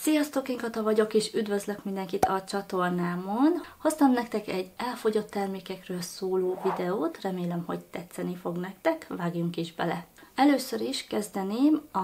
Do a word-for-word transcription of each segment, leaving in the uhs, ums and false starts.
Sziasztok, én Kata vagyok, és üdvözlök mindenkit a csatornámon. Hoztam nektek egy elfogyott termékekről szóló videót, remélem, hogy tetszeni fog nektek, vágjunk is bele. Először is kezdeném a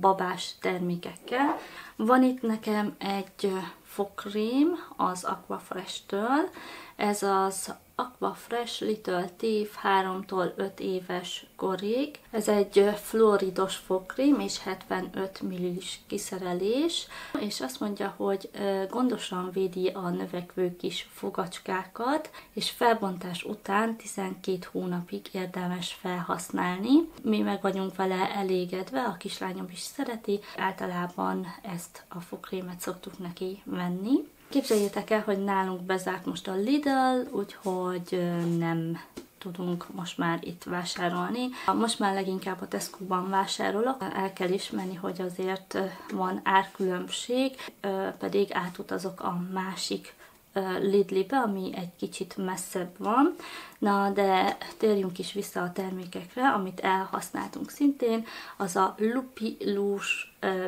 babás termékekkel. Van itt nekem egy fogkrém az Aquafresh-től, ez az Aquafresh Little Thief háromtól öt éves korig. Ez egy fluoridos fogkrém és hetvenöt milliliteres kiszerelés, és azt mondja, hogy gondosan védi a növekvő kis fogacskákat, és felbontás után tizenkét hónapig érdemes felhasználni. Mi meg vagyunk vele elégedve, a kislányom is szereti, általában ezt a fogkrémet szoktuk neki venni. Képzeljétek el, hogy nálunk bezárt most a Lidl, úgyhogy nem tudunk most már itt vásárolni. Most már leginkább a Tesco-ban vásárolok, el kell ismerni, hogy azért van árkülönbség, pedig átutazok a másik Lidlibe, ami egy kicsit messzebb van. Na, de térjünk is vissza a termékekre, amit elhasználtunk szintén, az a Lupilush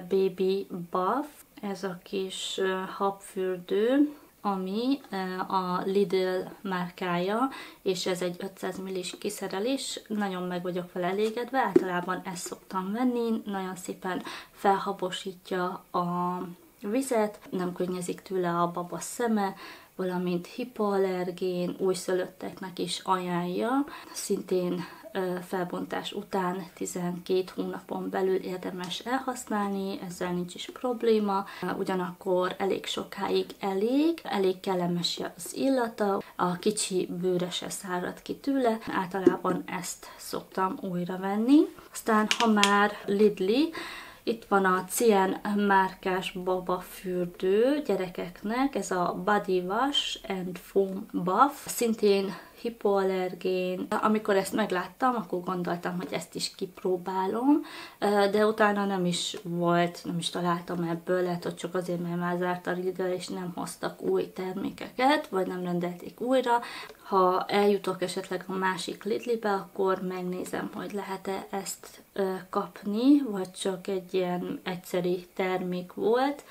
Baby Buff. Ez a kis habfürdő, ami a Lidl márkája, és ez egy ötszáz milliliteres kiszerelés, nagyon meg vagyok vele elégedve, általában ezt szoktam venni, nagyon szépen felhabosítja a vizet, nem könnyezik tőle a baba szeme, valamint hipoallergén, újszülötteknek is ajánlja. Szintén felbontás után tizenkét hónapon belül érdemes elhasználni, ezzel nincs is probléma, ugyanakkor elég sokáig elég, elég kellemes az illata, a kicsi bőre se szárad ki tőle, általában ezt szoktam újra venni. Aztán, ha már Lidli, itt van a Cien márkás babafürdő gyerekeknek, ez a Body Wash and Foam Buff, szintén hipoallergén. Amikor ezt megláttam, akkor gondoltam, hogy ezt is kipróbálom, de utána nem is volt, nem is találtam ebből, lehet, hogy csak azért, mert már zárt a Lidl, és nem hoztak új termékeket, vagy nem rendelték újra. Ha eljutok esetleg a másik Lidlibe, akkor megnézem, hogy lehet-e ezt kapni, vagy csak egy ilyen egyszeri termék volt.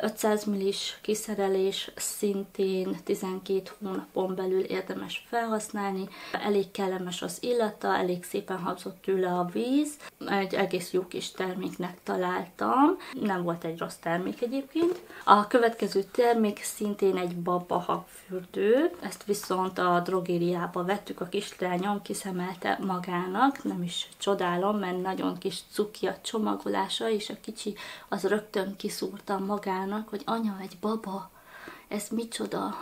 ötszáz milliliteres kiszerelés, szintén tizenkét hónapon belül érdemes felhasználni. Elég kellemes az illata, elég szépen habzott tőle a víz. Egy egész jó kis terméknek találtam. Nem volt egy rossz termék egyébként. A következő termék szintén egy baba habfürdő. Ezt viszont a drogériába vettük, a kislányom kiszemelte magának. Nem is csodálom, mert nagyon kis cuki a csomagolása, és a kicsi az rögtön kiszúrta magának. Magának, hogy anya, egy baba, ez micsoda?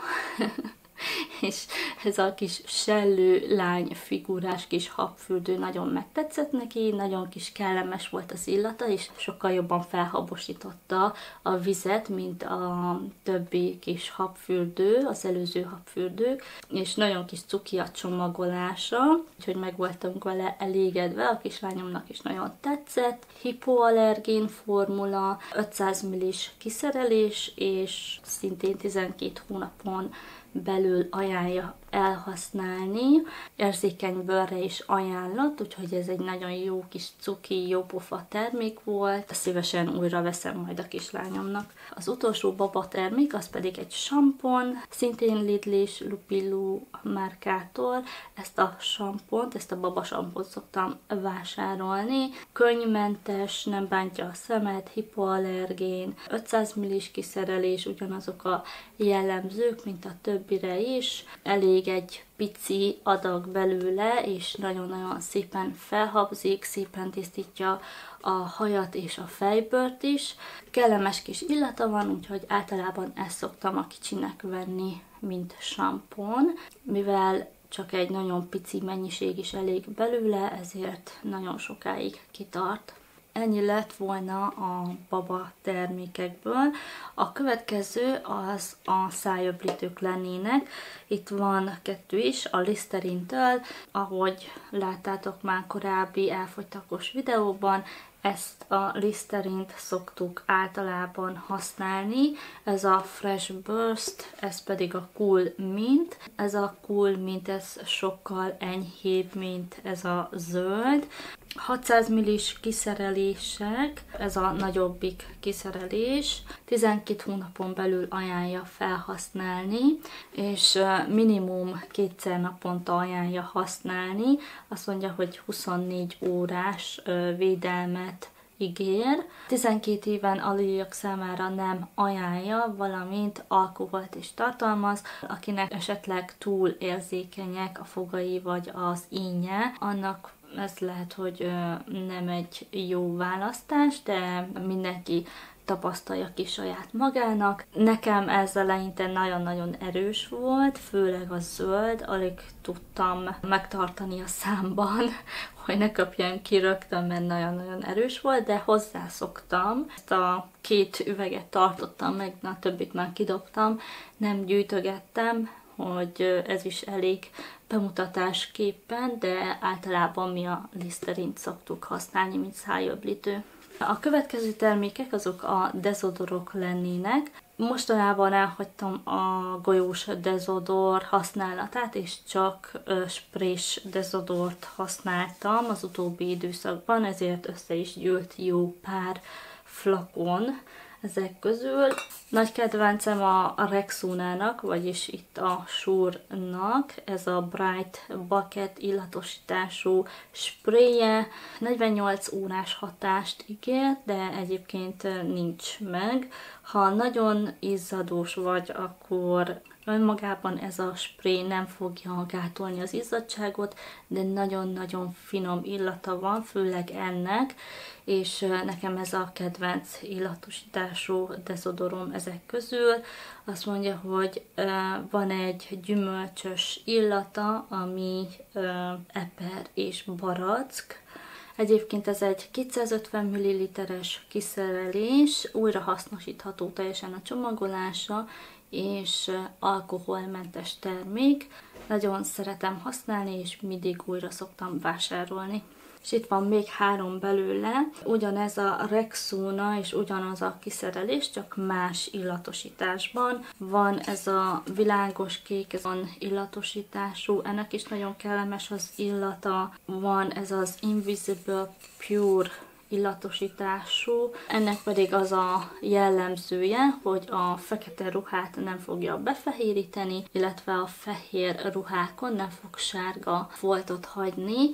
És ez a kis sellő lány figurás kis habfürdő nagyon megtetszett neki, nagyon kis kellemes volt az illata, és sokkal jobban felhabosította a vizet, mint a többi kis habfürdő, az előző habfürdők, és nagyon kis cuki a csomagolása, úgyhogy meg voltunk vele elégedve, a kislányomnak is nagyon tetszett. Hipoallergén formula, ötszáz milliliteres kiszerelés, és szintén tizenkét hónapon belül ajánlja elhasználni, érzékeny bőrre is ajánlott, úgyhogy ez egy nagyon jó kis cuki, jó pofa termék volt, szívesen újra veszem majd a kislányomnak. Az utolsó baba termék, az pedig egy sampon, szintén Lidlis Lupilu márkától, ezt a sampont, ezt a baba sampont szoktam vásárolni, könnyűmentes, nem bántja a szemet, hipoallergén, ötszáz milliliteres kiszerelés, ugyanazok a jellemzők, mint a többire is, elég egy pici adag belőle, és nagyon-nagyon szépen felhabzik, szépen tisztítja a hajat és a fejbőrt is. Kellemes kis illata van, úgyhogy általában ezt szoktam a kicsinek venni, mint sampon. Mivel csak egy nagyon pici mennyiség is elég belőle, ezért nagyon sokáig kitart. Ennyi lett volna a baba termékekből. A következő az a szájöblítők lennének. Itt van kettő is, a Listerine-től. Ahogy láttátok már korábbi elfogytakos videóban, ezt a Listerint szoktuk általában használni. Ez a Fresh Burst, ez pedig a Cool Mint. Ez a Cool Mint, ez sokkal enyhébb, mint ez a zöld. hatszáz millis kiszerelések, ez a nagyobbik kiszerelés, tizenkét hónapon belül ajánlja felhasználni, és minimum kétszer naponta ajánlja használni. Azt mondja, hogy huszonnégy órás védelmet ígér. tizenkét éven aluliak számára nem ajánlja, valamint alkoholt is tartalmaz. Akinek esetleg túl érzékenyek a fogai vagy az ínnye, annak ez lehet, hogy nem egy jó választás, de mindenki tapasztalja ki saját magának. Nekem ez eleinte nagyon-nagyon erős volt, főleg a zöld, alig tudtam megtartani a számban, hogy ne kapjam ki rögtön, mert nagyon-nagyon erős volt, de hozzászoktam. Ezt a két üveget tartottam meg, na többit már kidobtam, nem gyűjtögettem, hogy ez is elég bemutatásképpen, de általában mi a Listerint szoktuk használni, mint szájöblítő. A következő termékek azok a dezodorok lennének. Mostanában elhagytam a golyós dezodor használatát, és csak sprés dezodort használtam az utóbbi időszakban, ezért össze is gyűlt jó pár flakon. Ezek közül nagy kedvencem a Rexonának, vagyis itt a Sure-nak, ez a Bright Bucket illatosítású sprayje. negyvennyolc órás hatást ígér, de egyébként nincs meg. Ha nagyon izzadós vagy, akkor önmagában ez a spray nem fogja gátolni az izzadságot, de nagyon-nagyon finom illata van, főleg ennek, és nekem ez a kedvenc illatosítású dezodorom ezek közül. Azt mondja, hogy van egy gyümölcsös illata, ami eper és barack. Egyébként ez egy kétszázötven milliliteres kiszerelés, újrahasznosítható teljesen a csomagolása, és alkoholmentes termék. Nagyon szeretem használni, és mindig újra szoktam vásárolni. És itt van még három belőle, ugyanez a Rexona és ugyanaz a kiszerelés, csak más illatosításban. Van ez a világos kék, ez van illatosítású, ennek is nagyon kellemes az illata. Van ez az Invisible Pure illatosítású, ennek pedig az a jellemzője, hogy a fekete ruhát nem fogja befehéríteni, illetve a fehér ruhákon nem fog sárga foltot hagyni.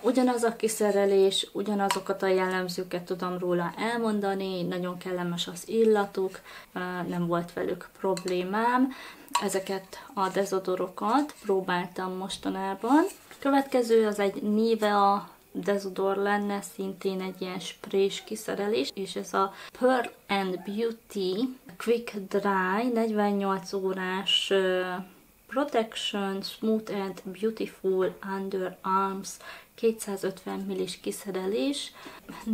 Ugyanaz a kiszerelés, ugyanazokat a jellemzőket tudom róla elmondani, nagyon kellemes az illatuk, nem volt velük problémám. Ezeket a dezodorokat próbáltam mostanában. Következő az egy Nivea dezodor lenne, szintén egy ilyen sprés kiszerelés, és ez a Pearl and Beauty Quick Dry negyvennyolc órás Protection Smooth and Beautiful Underarms kétszázötven millis kiszerelés.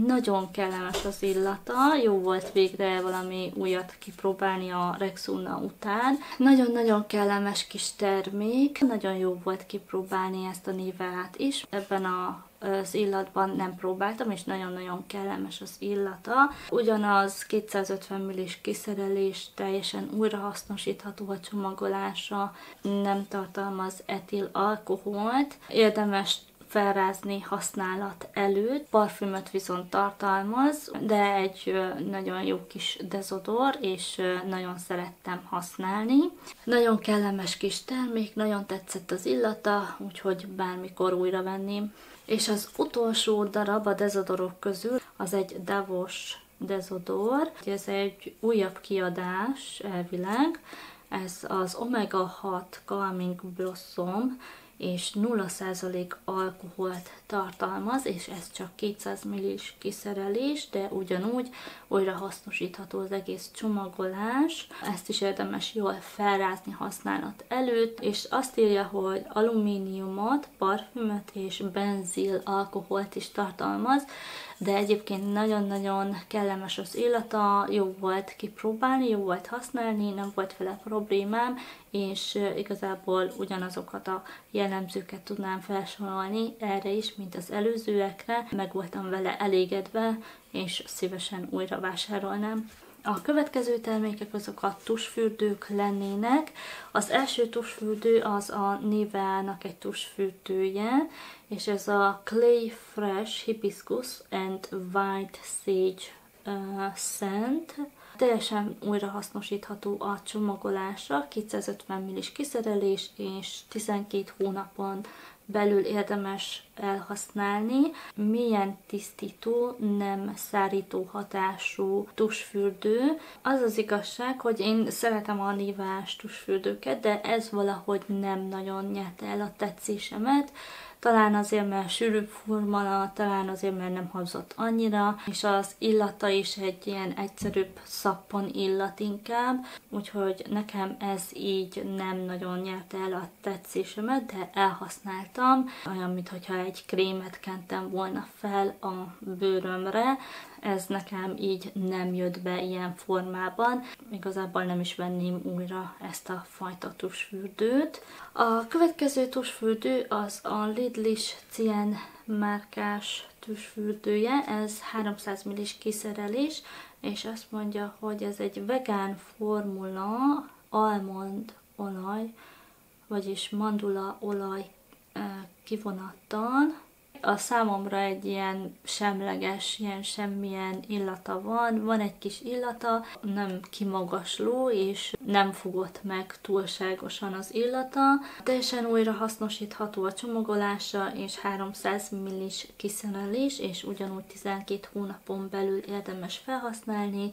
Nagyon kellemes az illata, jó volt végre valami újat kipróbálni a Rexona után. Nagyon-nagyon kellemes kis termék, nagyon jó volt kipróbálni ezt a Niveát is. Ebben a az illatban nem próbáltam, és nagyon-nagyon kellemes az illata. Ugyanaz kétszázötven millis kiszerelés, teljesen újrahasznosítható a csomagolása, nem tartalmaz etil alkoholt. Érdemes felrázni használat előtt, parfümöt viszont tartalmaz, de egy nagyon jó kis dezodor, és nagyon szerettem használni. Nagyon kellemes kis termék, nagyon tetszett az illata, úgyhogy bármikor újra venném. És az utolsó darab a dezodorok közül, az egy Davos dezodor, ez egy újabb kiadás elvileg, ez az omega hat Calming Blossom, és nulla százalék alkoholt tartalmaz, és ez csak kétszáz millis kiszerelés, de ugyanúgy újrahasznosítható az egész csomagolás. Ezt is érdemes jól felrázni használat előtt, és azt írja, hogy alumíniumot, parfümöt és benzil alkoholt is tartalmaz, de egyébként nagyon-nagyon kellemes az illata, jó volt kipróbálni, jó volt használni, nem volt vele problémám, és igazából ugyanazokat a jellemzőket tudnám felsorolni erre is, mint az előzőekre. Meg voltam vele elégedve, és szívesen újra vásárolnám. A következő termékek azok a tusfürdők lennének. Az első tusfürdő az a Nivea-nak egy tusfürdője, és ez a Clay Fresh Hibiscus and White Sage uh, Scent. Teljesen újrahasznosítható a csomagolásra, kétszázötven milliliteres kiszerelés, és tizenkét hónapon belül érdemes elhasználni. Milyen tisztító, nem szárító hatású tusfürdő. Az az igazság, hogy én szeretem a Nivea-s tusfürdőket, de ez valahogy nem nagyon nyerte el a tetszésemet. Talán azért, mert sűrűbb formala, talán azért, mert nem habzott annyira, és az illata is egy ilyen egyszerűbb szappon illat inkább, úgyhogy nekem ez így nem nagyon nyerte el a tetszésemet, de elhasználtam, olyan, mintha egy krémet kentem volna fel a bőrömre. Ez nekem így nem jött be ilyen formában. Igazából nem is venném újra ezt a fajta tusfürdőt. A következő tusfürdő az a Lidlish Cien márkás tusfürdője. Ez háromszáz milliliteres kiszerelés, és azt mondja, hogy ez egy vegán formula, almond olaj, vagyis mandula olaj kivonattal. A számomra egy ilyen semleges, ilyen semmilyen illata van, van egy kis illata, nem kimagasló, és nem fogott meg túlságosan az illata. Teljesen újra hasznosítható a csomagolása, és háromszáz milliliteres kiszerelés, és ugyanúgy tizenkét hónapon belül érdemes felhasználni.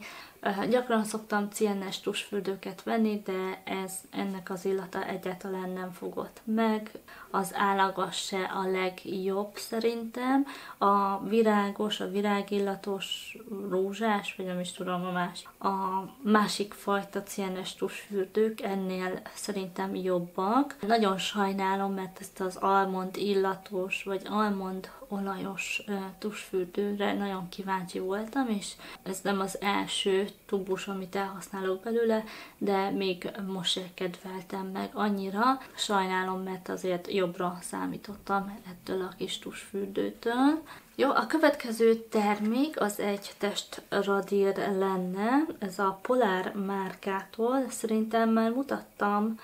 Gyakran szoktam cienes tusfürdőket venni, de ez, ennek az illata egyáltalán nem fogott meg. Az állaga se a legjobb szerintem. A virágos, a virágillatos, rózsás, vagy nem is tudom a más. A másik fajta cienes tusfürdők ennél szerintem jobbak. Nagyon sajnálom, mert ezt az almond illatos, vagy almond olajos tusfürdőre nagyon kíváncsi voltam, és ez nem az első tubus, amit elhasználok belőle, de még most se kedveltem meg annyira. Sajnálom, mert azért jobbra számítottam ettől a kis tusfürdőtől. Jó, a következő termék az egy testradír lenne, ez a Polar márkától. Szerintem már mutattam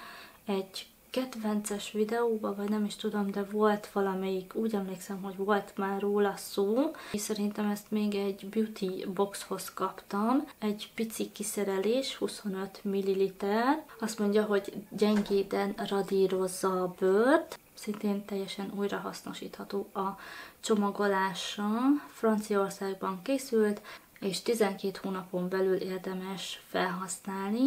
egy kedvences videóban, vagy nem is tudom, de volt valamelyik, úgy emlékszem, hogy volt már róla szó, és szerintem ezt még egy beauty boxhoz kaptam. Egy pici kiszerelés, huszonöt milliliter. Azt mondja, hogy gyengéden radírozza a bőrt. Szintén teljesen újrahasznosítható a csomagolása. Franciaországban készült, és tizenkét hónapon belül érdemes felhasználni,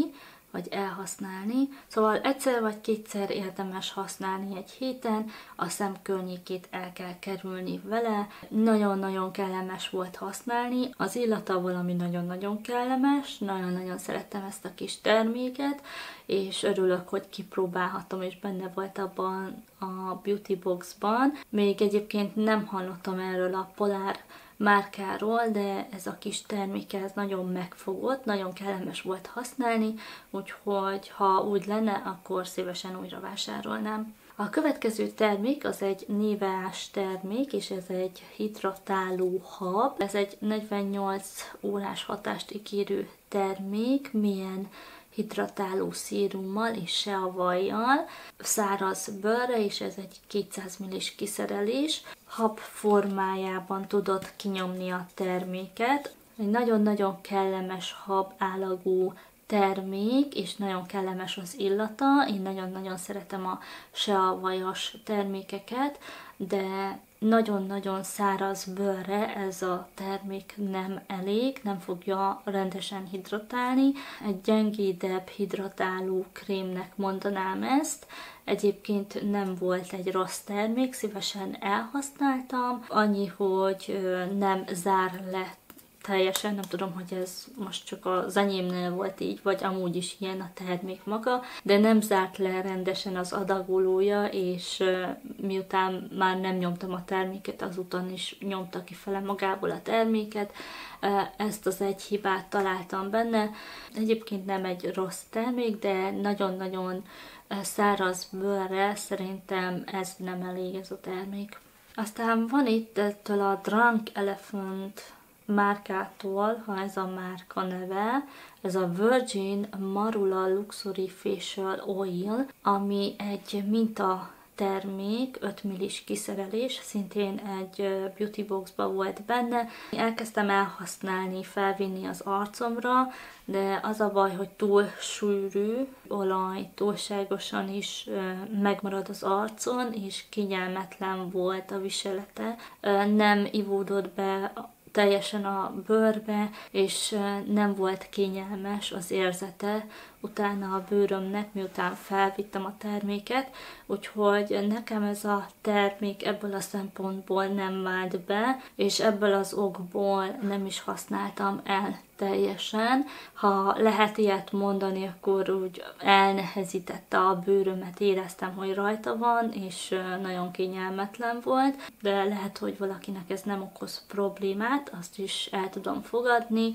vagy elhasználni. Szóval egyszer vagy kétszer érdemes használni egy héten, a szem környékét el kell kerülni vele. Nagyon-nagyon kellemes volt használni, az illata valami nagyon-nagyon kellemes, nagyon-nagyon szerettem ezt a kis terméket, és örülök, hogy kipróbálhatom, és benne volt abban a beauty boxban. Még egyébként nem hallottam erről a Polar márkáról, de ez a kis terméke, ez nagyon megfogott, nagyon kellemes volt használni, úgyhogy ha úgy lenne, akkor szívesen újra vásárolnám. A következő termék az egy Nivea-s termék, és ez egy hidratáló hab. Ez egy negyvennyolc órás hatást ígérő termék, milyen hidratáló szírummal és seavajjal, száraz bőrre, és ez egy kétszáz milliliteres kiszerelés. Hab formájában tudod kinyomni a terméket. Egy nagyon-nagyon kellemes hab állagú termék, és nagyon kellemes az illata. Én nagyon-nagyon szeretem a seavajas termékeket, de nagyon-nagyon száraz bőrre ez a termék nem elég, nem fogja rendesen hidratálni. Egy gyengédebb hidratáló krémnek mondanám ezt. Egyébként nem volt egy rossz termék, szívesen elhasználtam. Annyi, hogy nem zár le teljesen, nem tudom, hogy ez most csak az enyémnél volt így, vagy amúgy is ilyen a termék maga, de nem zárt le rendesen az adagolója, és miután már nem nyomtam a terméket, azután is nyomta kifele magából a terméket. Ezt az egy hibát találtam benne. Egyébként nem egy rossz termék, de nagyon-nagyon száraz bőrre szerintem ez nem elég, ez a termék. Aztán van itt ettől a Drunk Elephant márkától, ha ez a márka neve, ez a Virgin Marula Luxury Facial Oil, ami egy minta termék, öt millis kiszerelés, szintén egy beauty boxba volt benne. Elkezdtem elhasználni, felvinni az arcomra, de az a baj, hogy túl sűrű olaj, túlságosan is megmarad az arcon, és kényelmetlen volt a viselete. Nem ivódott be teljesen a bőrbe, és nem volt kényelmes az érzete utána a bőrömnek, miután felvittem a terméket, úgyhogy nekem ez a termék ebből a szempontból nem vált be, és ebből az okból nem is használtam el teljesen. Ha lehet ilyet mondani, akkor úgy elnehezítette a bőrömet, éreztem, hogy rajta van, és nagyon kényelmetlen volt, de lehet, hogy valakinek ez nem okoz problémát, azt is el tudom fogadni.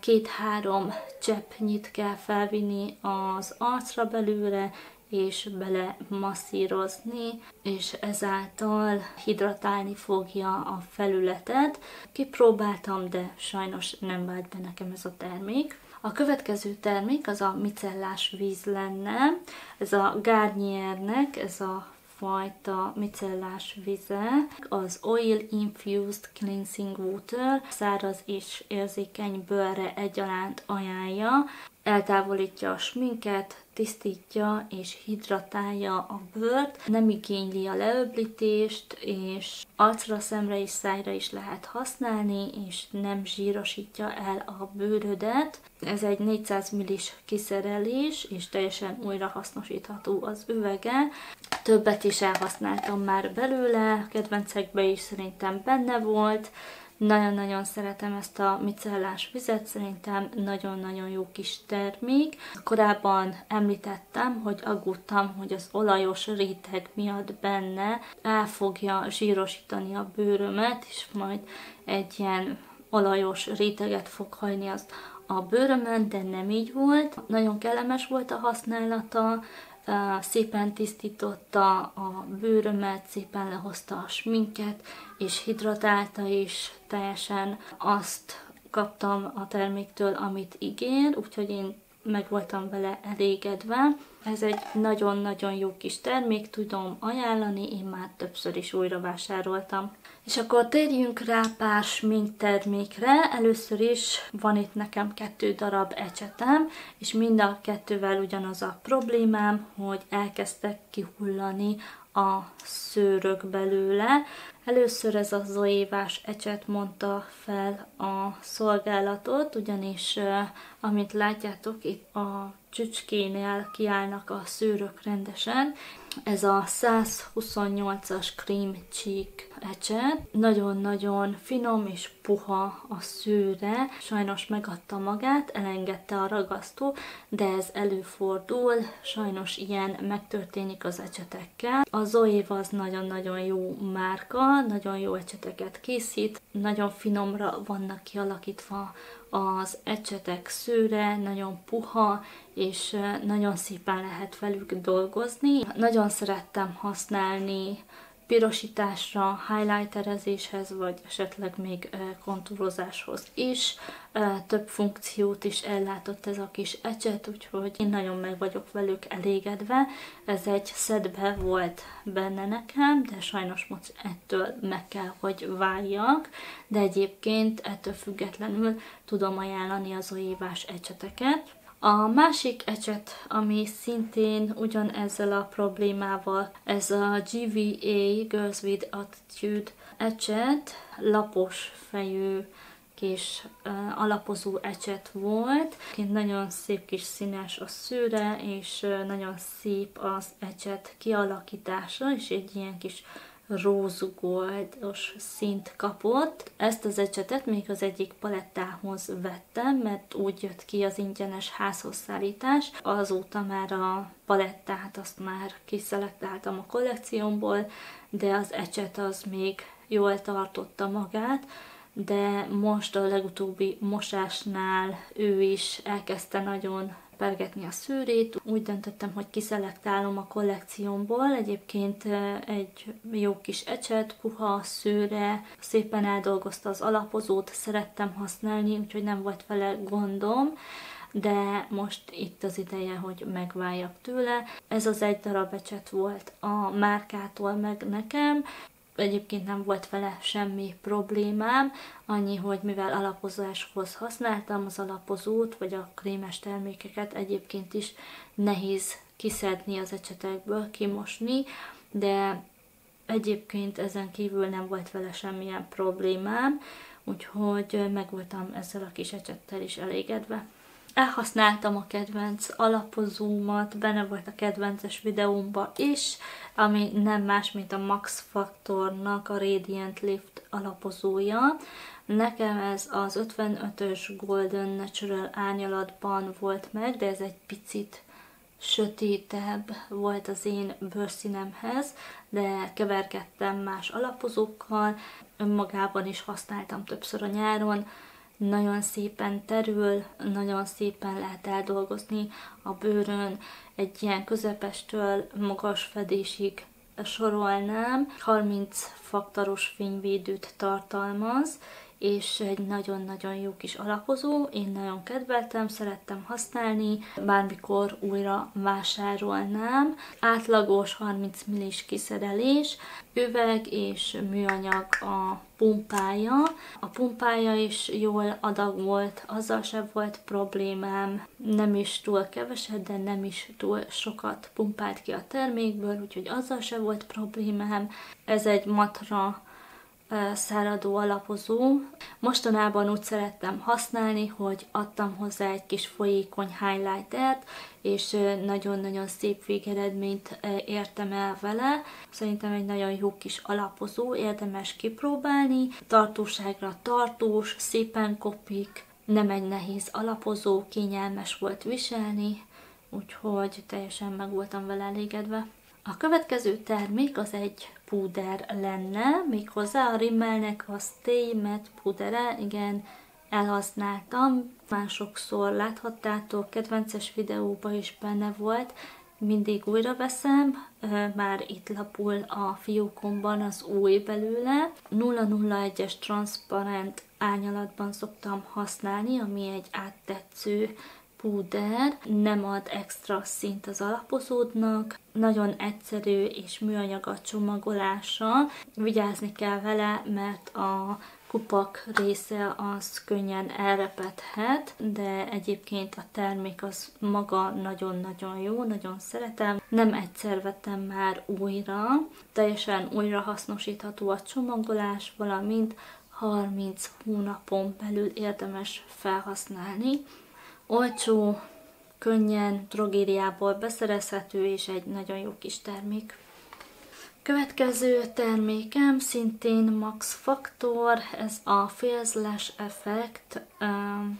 Két-három cseppnyit kell felvinni az arcra belőle, és bele masszírozni, és ezáltal hidratálni fogja a felületet. Kipróbáltam, de sajnos nem vált be nekem ez a termék. A következő termék az a micellás víz lenne. Ez a Garniernek, ez a fajta micellás vize, az Oil Infused Cleansing Water, száraz és érzékeny bőrre egyaránt ajánlja, eltávolítja a sminket, tisztítja és hidratálja a bőrt, nem igényli a leöblítést, és arcra, szemre és szájra is lehet használni, és nem zsírosítja el a bőrödet. Ez egy négyszáz millis kiszerelés, és teljesen újrahasznosítható az üvege. Többet is elhasználtam már belőle, kedvencekben is szerintem benne volt. Nagyon-nagyon szeretem ezt a micellás vizet, szerintem nagyon-nagyon jó kis termék. Korábban említettem, hogy aggódtam, hogy az olajos réteg miatt benne el fogja zsírosítani a bőrömet, és majd egy ilyen olajos réteget fog hagyni az a bőrömön, de nem így volt. Nagyon kellemes volt a használata, szépen tisztította a bőrömet, szépen lehozta a sminket, és hidratálta is, teljesen azt kaptam a terméktől, amit ígér, úgyhogy én meg voltam vele elégedve. Ez egy nagyon-nagyon jó kis termék, tudom ajánlani, én már többször is újra vásároltam. És akkor térjünk rá pár smink termékre. Először is van itt nekem kettő darab ecsetem, és mind a kettővel ugyanaz a problémám, hogy elkezdtek kihullani a szőrök belőle. Először ez a Zoevás ecset mondta fel a szolgálatot, ugyanis amit látjátok, itt a csücskénél kiállnak a szőrök rendesen. Ez a száz huszonnyolcas Cream Cheek ecset. Nagyon-nagyon finom és puha a szőre. Sajnos megadta magát, elengedte a ragasztó, de ez előfordul. Sajnos ilyen megtörténik az ecsetekkel. A Zoeva az nagyon-nagyon jó márka, nagyon jó ecseteket készít. Nagyon finomra vannak kialakítva az ecsetek szőre, nagyon puha, és nagyon szépen lehet velük dolgozni. Nagyon szerettem használni pirosításra, highlighterezéshez, vagy esetleg még kontúrozáshoz is. Több funkciót is ellátott ez a kis ecset, úgyhogy én nagyon meg vagyok velük elégedve. Ez egy szedbe volt benne nekem, de sajnos most ettől meg kell, hogy váljak. De egyébként ettől függetlenül tudom ajánlani az Zoevás ecseteket. A másik ecset, ami szintén ugyanezzel a problémával, ez a gé vé á, Girls with Attitude ecset, lapos fejű kis uh, alapozó ecset volt. Nagyon szép kis színes a szőre, és nagyon szép az ecset kialakítása, és egy ilyen kis rózsugoldos színt kapott. Ezt az ecsetet még az egyik palettához vettem, mert úgy jött ki az ingyenes házhozszállítás. Azóta már a palettát azt már kiszelektáltam a kollekciómból, de az ecset az még jól tartotta magát, de most a legutóbbi mosásnál ő is elkezdte nagyon pergetni a szőrét. Úgy döntöttem, hogy kiszelektálom a kollekciómból. Egyébként egy jó kis ecset, puha szőre, szépen eldolgozta az alapozót, szerettem használni, úgyhogy nem volt vele gondom, de most itt az ideje, hogy megváljak tőle. Ez az egy darab ecset volt a márkától meg nekem. Egyébként nem volt vele semmi problémám, annyi, hogy mivel alapozáshoz használtam az alapozót, vagy a krémes termékeket, egyébként is nehéz kiszedni az ecsetekből, kimosni, de egyébként ezen kívül nem volt vele semmilyen problémám, úgyhogy meg voltam ezzel a kis ecsettel is elégedve. Elhasználtam a kedvenc alapozómat, benne volt a kedvences videómba is, ami nem más, mint a Max Factornak a Radiant Lift alapozója. Nekem ez az ötvenötös Golden Natural árnyalatban volt meg, de ez egy picit sötétebb volt az én bőrszínemhez, de keverkedtem más alapozókkal, önmagában is használtam többször a nyáron. Nagyon szépen terül, nagyon szépen lehet eldolgozni a bőrön, egy ilyen közepestől magas fedésig sorolnám. harminc faktoros fényvédőt tartalmaz, és egy nagyon-nagyon jó kis alapozó. Én nagyon kedveltem, szerettem használni, bármikor újra vásárolnám. Átlagos harminc millis kiszerelés, üveg és műanyag a pumpája. A pumpája is jól adag volt, azzal sem volt problémám. Nem is túl keveset, de nem is túl sokat pumpált ki a termékből, úgyhogy azzal sem volt problémám. Ez egy matra száradó alapozó. Mostanában úgy szerettem használni, hogy adtam hozzá egy kis folyékony highlightert, és nagyon-nagyon szép végeredményt értem el vele. Szerintem egy nagyon jó kis alapozó, érdemes kipróbálni. Tartóságra tartós, szépen kopik, nem egy nehéz alapozó, kényelmes volt viselni, úgyhogy teljesen meg voltam vele elégedve. A következő termék az egy púder lenne, méghozzá a Rimmelnek a Stay Matte púdere, igen, elhasználtam, már sokszor láthattátok, kedvences videóban is benne volt, mindig újra veszem, már itt lapul a fiókomban az új belőle. nulla nulla egyes transzparent árnyalatban szoktam használni, ami egy áttetsző púder, nem ad extra szint az alapozódnak, nagyon egyszerű és műanyag a csomagolása. Vigyázni kell vele, mert a kupak része az könnyen elrepedhet, de egyébként a termék az maga nagyon-nagyon jó, nagyon szeretem. Nem egyszer vettem már újra, teljesen újra hasznosítható a csomagolás, valamint harminc hónapon belül érdemes felhasználni. Olcsó, könnyen, drogériából beszerezhető, és egy nagyon jó kis termék. Következő termékem szintén Max Factor, ez a Fierce Lash Effect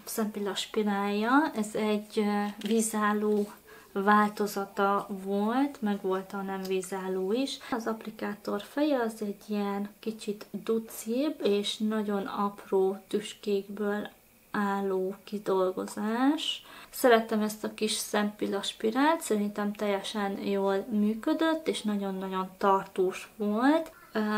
szempillas spirálja. Ez egy vízálló változata volt, meg volt a nem vízálló is. Az applikátor feje az egy ilyen kicsit ducibb és nagyon apró tüskékből álló kidolgozás. Szerettem ezt a kis szempilla spirált, szerintem teljesen jól működött, és nagyon-nagyon tartós volt.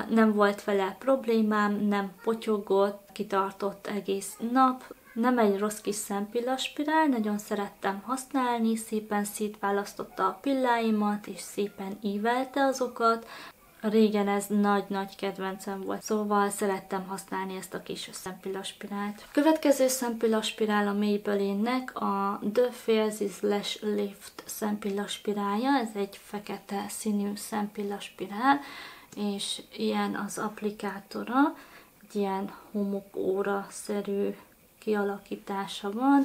Nem volt vele problémám, nem potyogott, kitartott egész nap. Nem egy rossz kis szempilla spirál, nagyon szerettem használni, szépen szétválasztotta a pilláimat, és szépen ívelte azokat. Régen ez nagy-nagy kedvencem volt, szóval szerettem használni ezt a kis szempillaspirált. Következő szempillaspirál a Maybelline-nek a The Fierce Lash Lift szempillaspirálja. Ez egy fekete színű szempillaspirál, és ilyen az applikátora, egy ilyen homokóra-szerű kialakítása van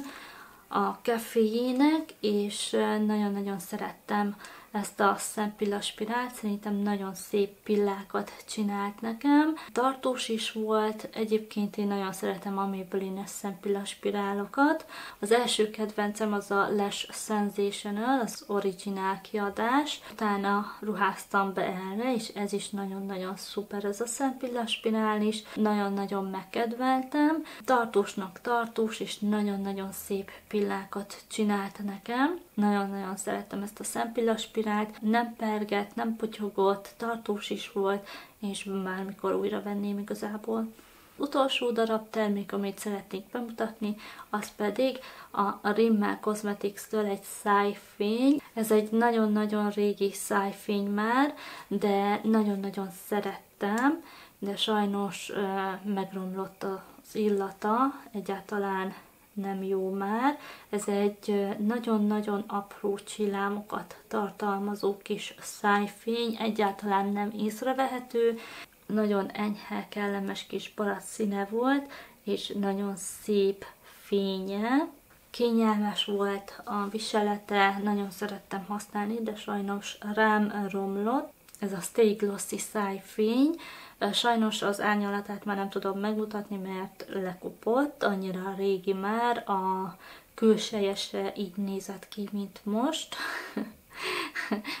a keféjének, és nagyon-nagyon szerettem ezt a szempillaszpirát, szerintem nagyon szép pillákat csinált nekem. Tartós is volt, egyébként én nagyon szeretem a Maybelline-es szempillaszpirálokat. Az első kedvencem az a Lash Sensational, az originál kiadás. Utána ruháztam be erre, és ez is nagyon-nagyon szuper, ez a szempillaszpirál is. Nagyon-nagyon megkedveltem. Tartósnak tartós, és nagyon-nagyon szép pillákat csinált nekem. Nagyon-nagyon szerettem ezt a szempillaszpirált, nem pergett, nem potyogott, tartós is volt, és bármikor újra venném igazából. Utolsó darab termék, amit szeretnék bemutatni, az pedig a Rimmel Cosmetics-től egy szájfény. Ez egy nagyon-nagyon régi szájfény már, de nagyon-nagyon szerettem, de sajnos uh, megromlott az illata, egyáltalán nem jó már. Ez egy nagyon-nagyon apró csillámokat tartalmazó kis szájfény, egyáltalán nem észrevehető, nagyon enyhe, kellemes kis barack színe volt, és nagyon szép fénye. Kényelmes volt a viselete, nagyon szerettem használni, de sajnos rám romlott. Ez a Stay Glossy szájfény. Sajnos az árnyalatát már nem tudom megmutatni, mert lekopott, annyira régi már, a külseje se így nézett ki, mint most.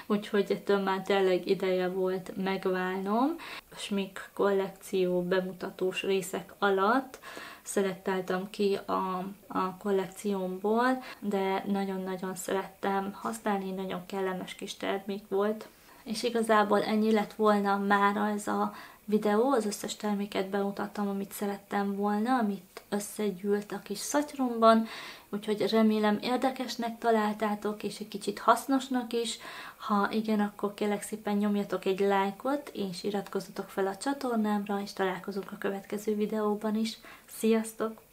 Úgyhogy ettől már tényleg ideje volt megválnom. A smink kollekció bemutatós részek alatt szelektáltam ki a, a kollekciómból, de nagyon-nagyon szerettem használni, nagyon kellemes kis termék volt. És igazából ennyi lett volna mára ez a videó, az összes terméket bemutattam, amit szerettem volna, amit összegyűlt a kis szatyromban, úgyhogy remélem érdekesnek találtátok, és egy kicsit hasznosnak is. Ha igen, akkor kérlek szépen nyomjatok egy lájkot, és iratkozzatok fel a csatornámra, és találkozunk a következő videóban is. Sziasztok!